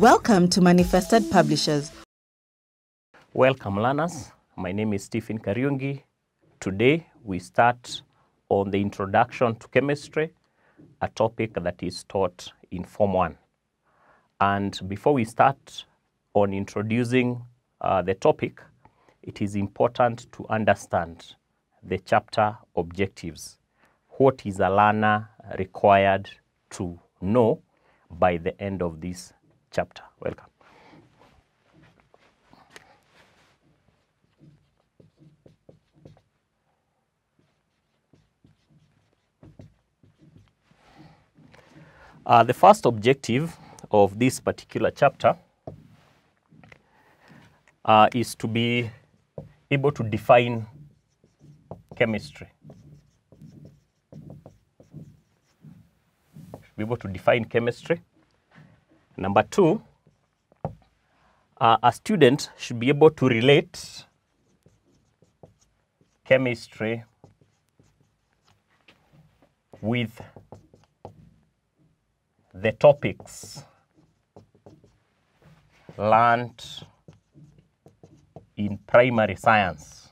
Welcome to Manifested Publishers. Welcome learners, my name is Stephen Kariungi. Today we start on the introduction to chemistry, a topic that is taught in Form 1. And before we start on introducing the topic, it is important to understand the chapter objectives. What is a learner required to know by the end of this chapter? Welcome. The first objective of this particular chapter is to be able to define chemistry. Be able to define chemistry. Number two, a student should be able to relate chemistry with the topics learned in primary science.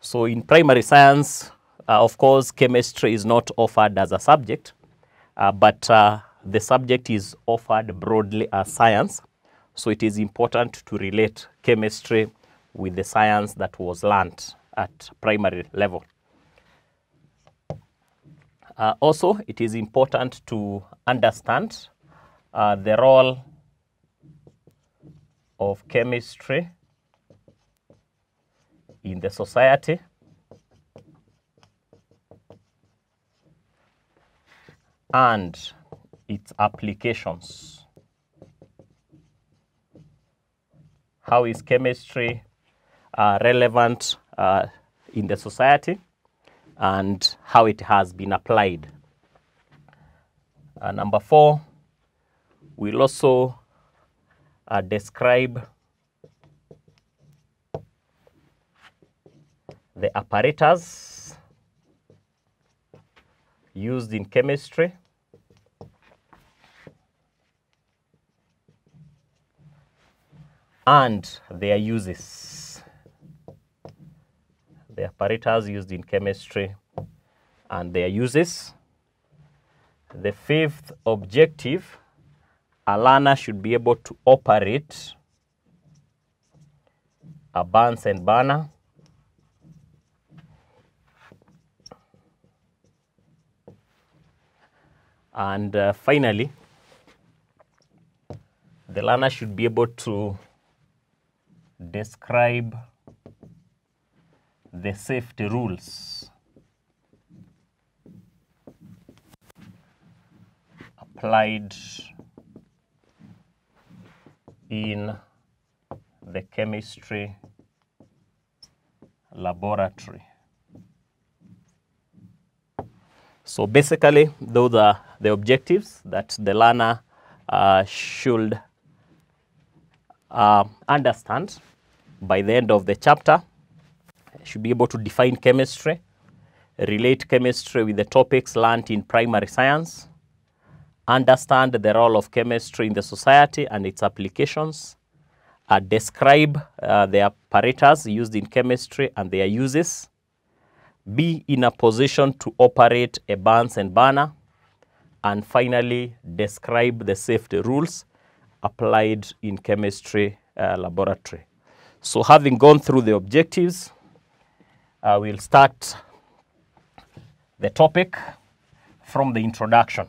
So in primary science, of course, chemistry is not offered as a subject, but the subject is offered broadly as science. So it is important to relate chemistry with the science that was learned at primary level. Also, it is important to understand the role of chemistry in the society, and its applications. How is chemistry relevant in the society, and how it has been applied? Number four, we'll also describe the apparatus used in chemistry, and their uses. The apparatus used in chemistry and their uses. The fifth objective, a learner should be able to operate a Bunsen burner. And finally, the learner should be able to describe the safety rules applied in the chemistry laboratory. So basically, those are the objectives that the learner should understand by the end of the chapter. Should be able to define chemistry, relate chemistry with the topics learned in primary science, understand the role of chemistry in the society and its applications, describe the apparatus used in chemistry and their uses, be in a position to operate a Bunsen burner, and finally, describe the safety rules applied in chemistry laboratory. So having gone through the objectives, we'll start the topic from the introduction.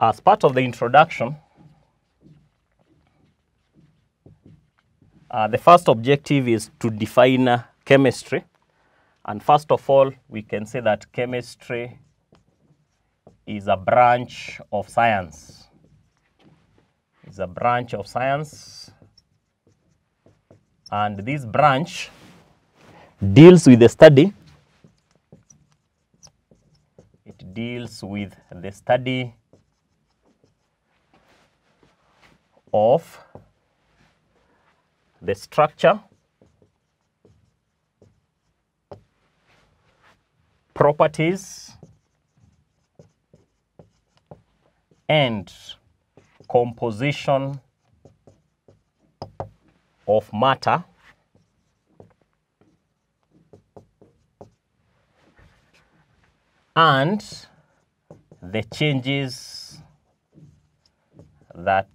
As part of the introduction, the first objective is to define chemistry. And first of all, we can say that chemistry is a branch of science. It's a branch of science. And this branch deals with the study. It deals with the study of the structure, properties, and composition of matter and the changes that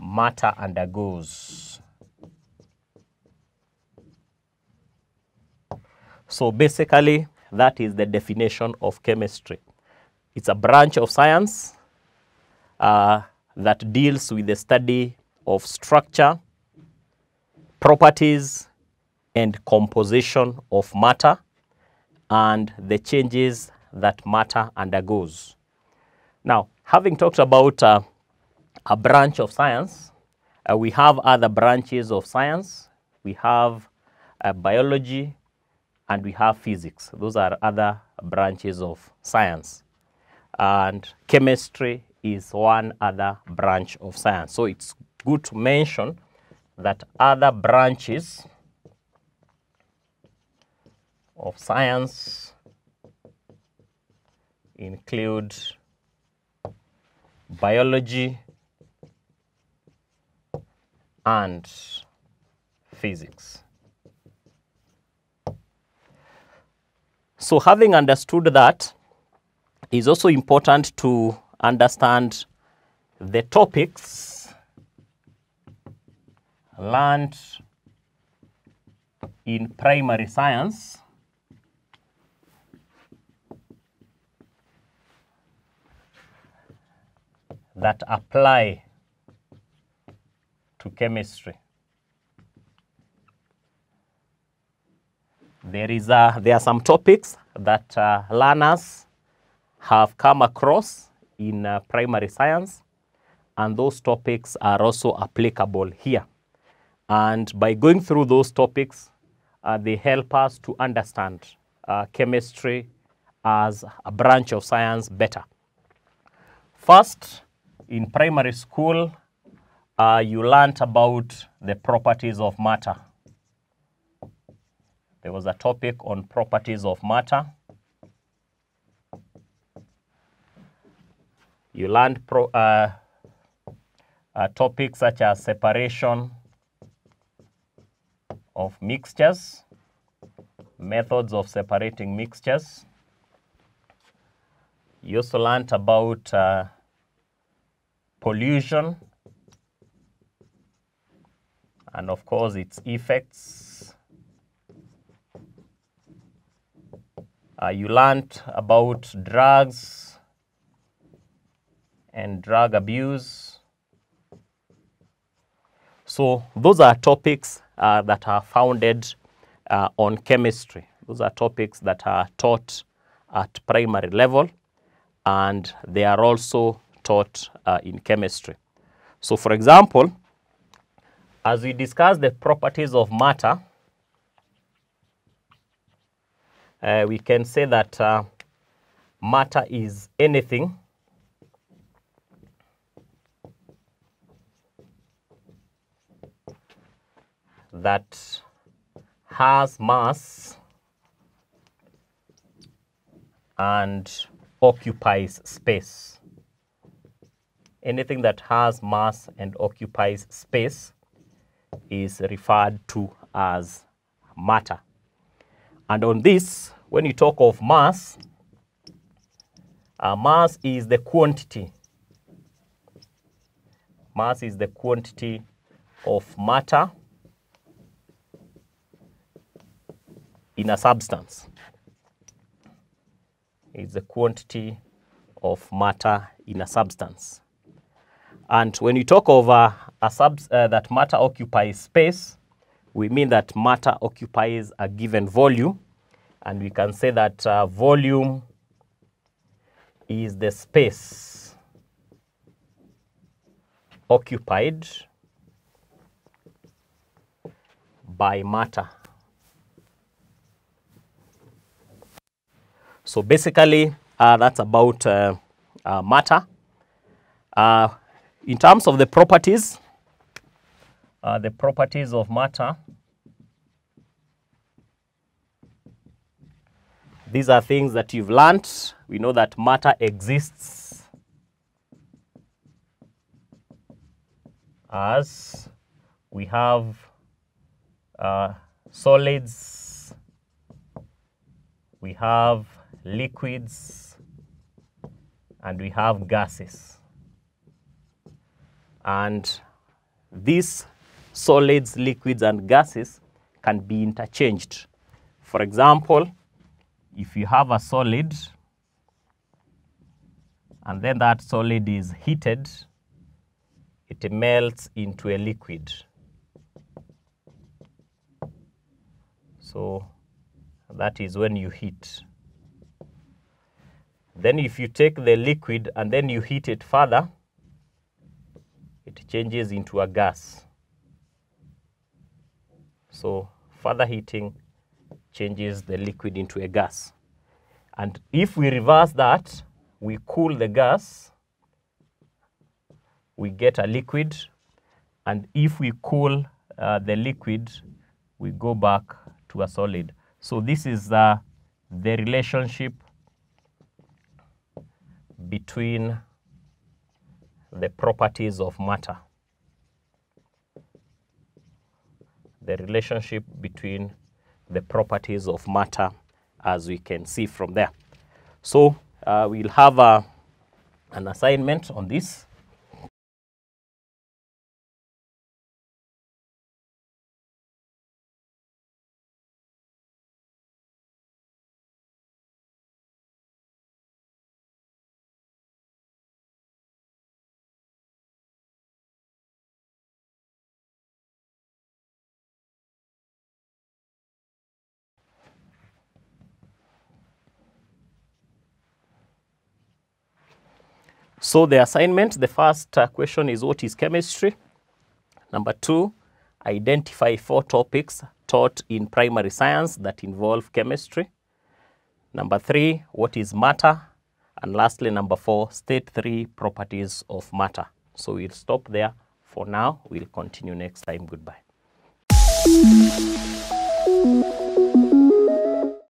matter undergoes. So basically, that is the definition of chemistry. It's a branch of science that deals with the study of structure, properties, and composition of matter and the changes that matter undergoes. Now, having talked about a branch of science, we have other branches of science. We have biology and we have physics. Those are other branches of science. And chemistry is one other branch of science. So it's good to mention that other branches of science include biology and physics. So having understood that, it is also important to understand the topics learned in primary science that apply to chemistry. There are some topics that learners have come across in primary science, and those topics are also applicable here. And by going through those topics, they help us to understand chemistry as a branch of science better. First, in primary school, you learned about the properties of matter. There was a topic on properties of matter. You learned topics such as separation of mixtures, methods of separating mixtures. You also learned about pollution and, of course, its effects. You learned about drugs and drug abuse. So those are topics that are founded on chemistry. Those are topics that are taught at primary level, and they are also taught in chemistry. So for example, as we discuss the properties of matter, we can say that matter is anything that has mass and occupies space. Anything that has mass and occupies space is referred to as matter. And on this, when you talk of mass, mass is the quantity. Mass is the quantity of matter in a substance. It's the quantity of matter in a substance. And when you talk of that matter occupies space, we mean that matter occupies a given volume. And we can say that volume is the space occupied by matter. So basically, that's about matter. In terms of the properties of matter, these are things that you've learnt. We know that matter exists as we have solids, we have liquids, and we have gases. And these solids, liquids, and gases can be interchanged. For example, if you have a solid and then that solid is heated, it melts into a liquid. So that is when you heat. Then if you take the liquid and then you heat it further, it changes into a gas. So further heating changes the liquid into a gas. And if we reverse that, we cool the gas, we get a liquid. And if we cool the liquid, we go back to a solid. So this is the relationship between the properties of matter. The relationship between the properties of matter, as we can see from there. So we'll have an assignment on this. So the assignment, the first question is, what is chemistry? Number two, identify 4 topics taught in primary science that involve chemistry. Number 3, what is matter? And lastly, number 4, state 3 properties of matter. So we'll stop there for now. We'll continue next time. Goodbye.